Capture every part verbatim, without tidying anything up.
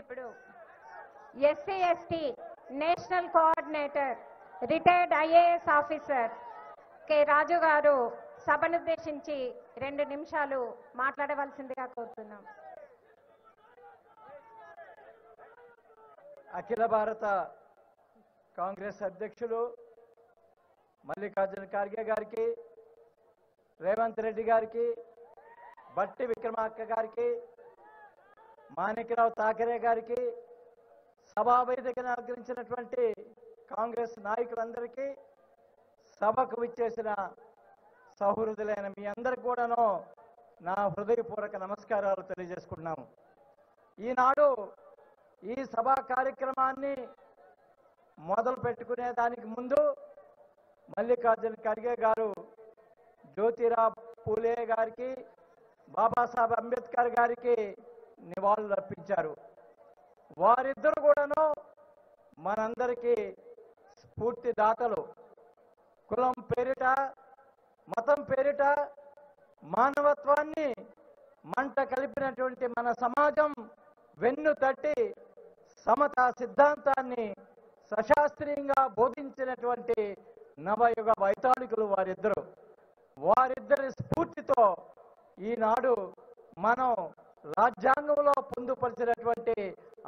S A S T national coordinator retired I A S officer K Raju गारू सभनु उद्देशिंची रेंडु निमिषालु माट्लाडवलसिंदिगा कोरुतुन्नाम। अखिल भारत कांग्रेस अध्यक्षुलु मल्लिकार्जुन खड़गे गारिकी रेवंत रेड्डी गारिकी बट्टी विक्रमार्क गारिकी माणिकराव ठाकरे गारिकी సభావేదికన ఆగ్రహించినటువంటి కాంగ్రెస్ నాయకులందరికీ సభకు విచ్చేసిన సహోదరులైన మీ అందరికీ కూడాను నా హృదయపూర్వక నమస్కారాలు తెలియజేసుకుంటున్నాను। ఈనాడు ఈ సభా కార్యక్రమాన్ని మొదలు పెట్టుకునే దానికి ముందు మల్లికార్జున ఖర్గే గారు జ్యోతిరావు పూలే గారికి బాబాసాహెబ్ అంబేద్కర్ గారికి నివాళులు అర్పించారు। వారిద్దరు కూడాను మనందరికీ స్ఫూర్తిదాతలు। కులం పేరిట మతం పేరిట మానవత్వాన్ని మంట కలిపినటువంటి మన సమాజం వెన్ను తట్టి సమతా సిద్ధాంతాన్ని సశాస్త్రీయంగా బోధించినటువంటి నవయుగ వైతాళికులు వారిద్దరు। వారిద్దరి స్ఫూర్తితో ఈనాడు మనం రాజ్యాంగంలో పొందుపరిచినటువంటి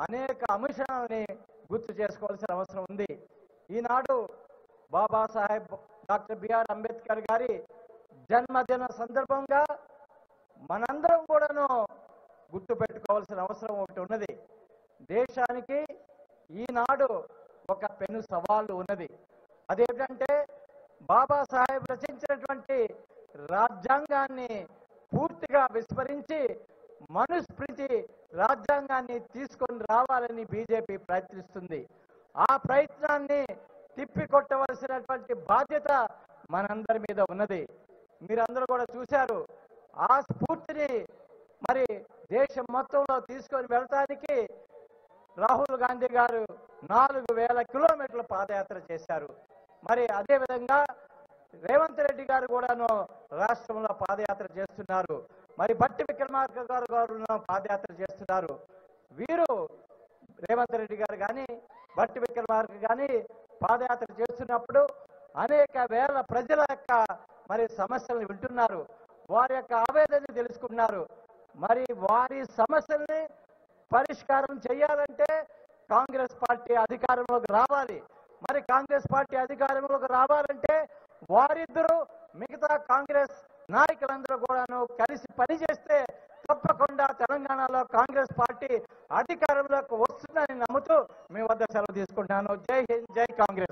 అనేక అంశాలని గుర్తు చేసుకోవాల్సిన అవసరం ఉంది। ఈనాడు బాబాసాహెబ్ డాక్టర్ బిఆర్ అంబేద్కర్ గారి జన్మదిన సందర్భంగా మనందరం కూడాను గుర్తు పెట్టుకోవాల్సిన అవసరం ఒకటి ఉన్నది। దేశానికి ఈనాడు ఒక పెను సవాలు ఉన్నది, అదేంటంటే బాబాసాహెబ్ రచించినటువంటి రాజ్యాంగాన్ని పూర్తిగా విస్మరించి మనుస్మృతి రాజ్యాంగాన్ని తీసుకొని రావాలని బీజేపీ ప్రయత్నిస్తుంది। ఆ ప్రయత్నాన్ని తిప్పికొట్టవలసినటువంటి బాధ్యత మనందరి మీద ఉన్నది। మీరందరూ కూడా చూశారు, ఆ స్ఫూర్తిని మరి దేశం మొత్తంలో తీసుకొని వెళ్ళటానికి రాహుల్ గాంధీ గారు నాలుగు వేల కిలోమీటర్ల పాదయాత్ర చేశారు। మరి అదేవిధంగా రేవంత్ రెడ్డి గారు కూడాను రాష్ట్రంలో పాదయాత్ర చేస్తున్నారు। మరి బట్టి విక్రమార్క గారు గారు పాదయాత్ర చేస్తున్నారు। వీరు రేవంత్ రెడ్డి గారు కానీ బట్టి విక్రమార్క కానీ పాదయాత్ర చేస్తున్నప్పుడు అనేక వేల ప్రజల యొక్క మరి సమస్యలను వింటున్నారు, వారి యొక్క ఆవేదనని తెలుసుకుంటున్నారు। మరి వారి సమస్యల్ని పరిష్కారం చేయాలంటే కాంగ్రెస్ పార్టీ అధికారంలోకి రావాలి। మరి కాంగ్రెస్ పార్టీ అధికారంలోకి రావాలంటే వారిద్దరూ మిగతా కాంగ్రెస్ నాయకులందరూ కూడాను కలిసి పనిచేస్తే తప్పకుండా తెలంగాణలో కాంగ్రెస్ పార్టీ అధికారంలోకి వస్తుందని నమ్ముతూ మీ వద్ద సెలవు తీసుకుంటాను। జై హింద్, జై కాంగ్రెస్।